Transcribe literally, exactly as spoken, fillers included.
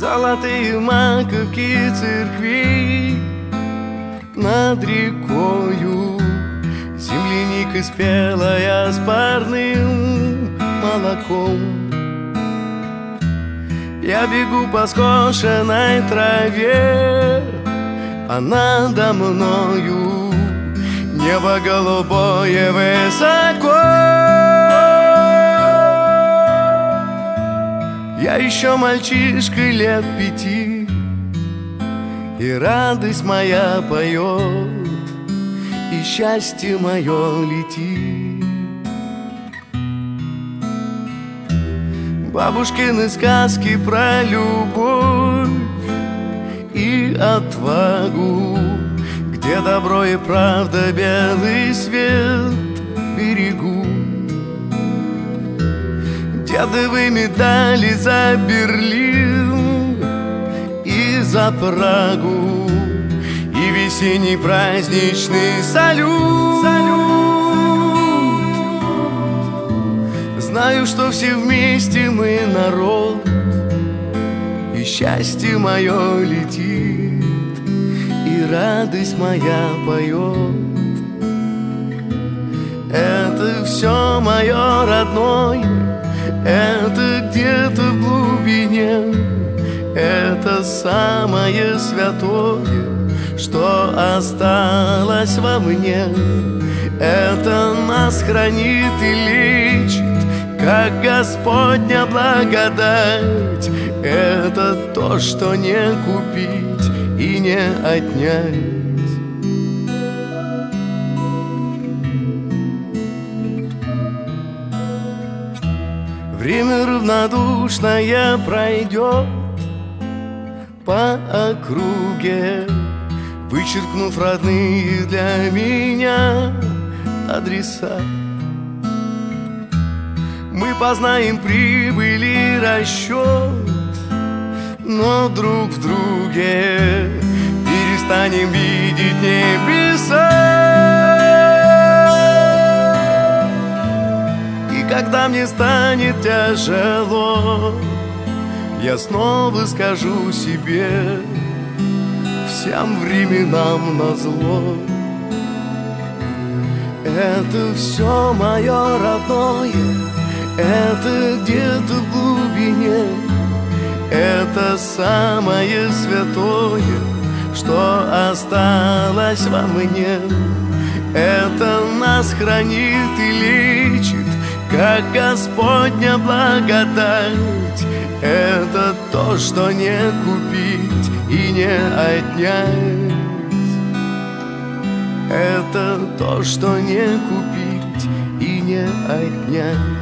золотые маковки церквей над рекою, земляника спелая с парным молоком. Я бегу по скошенной траве, она надо мною, небо голубое высоко. Я еще мальчишка лет пяти, и радость моя поет, и счастье мое летит. Бабушкины сказки про любовь и отвагу, где добро и правда белый свет берегу. Дедовы медали за Берлин и за Прагу, и весенний праздничный салют. салют. Знаю, что все вместе мы народ, и счастье мое летит, и радость моя поет. Это все мое родное, это где-то в глубине, это самое святое, что осталось во мне. Это нас хранит и лечит, как Господня благодать. Это то, что не купить и не отнять. Время равнодушное пройдет по округе, вычеркнув родные для меня адреса. Мы познаем прибыль и расчет, но друг в друге перестанем видеть небеса. Когда мне станет тяжело, я снова скажу себе: всем временам назло. Это все мое родное, это где-то в глубине, это самое святое, что осталось во мне. Это нас хранит и лечит, как Господня благодать. Это то, что не купить и не отнять. Это то, что не купить и не отнять.